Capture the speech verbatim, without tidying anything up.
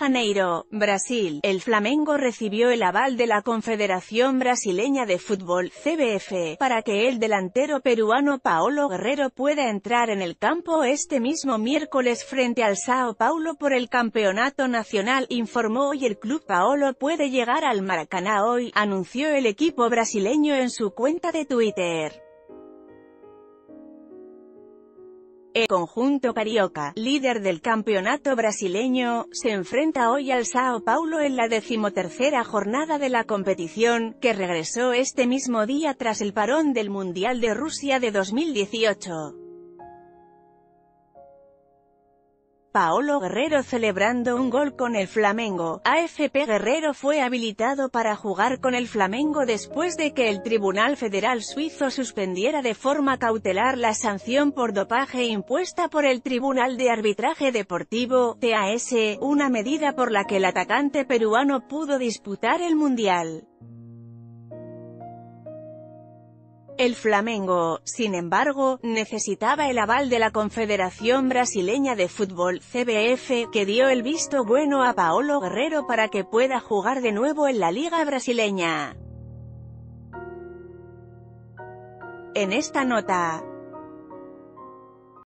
Janeiro, Brasil, el Flamengo recibió el aval de la Confederación Brasileña de Fútbol, C B F, para que el delantero peruano Paolo Guerrero pueda entrar en el campo este mismo miércoles frente al Sao Paulo por el Campeonato Nacional, informó hoy el club. Paolo puede llegar al Maracaná hoy, anunció el equipo brasileño en su cuenta de Twitter. El conjunto carioca, líder del campeonato brasileño, se enfrenta hoy al Sao Paulo en la decimotercera jornada de la competición, que regresó este mismo día tras el parón del Mundial de Rusia de dos mil dieciocho. Paolo Guerrero celebrando un gol con el Flamengo. A F P Guerrero fue habilitado para jugar con el Flamengo después de que el Tribunal Federal Suizo suspendiera de forma cautelar la sanción por dopaje impuesta por el Tribunal de Arbitraje Deportivo, T A S, una medida por la que el atacante peruano pudo disputar el Mundial. El Flamengo, sin embargo, necesitaba el aval de la Confederación Brasileña de Fútbol, C B F, que dio el visto bueno a Paolo Guerrero para que pueda jugar de nuevo en la Liga Brasileña. En esta nota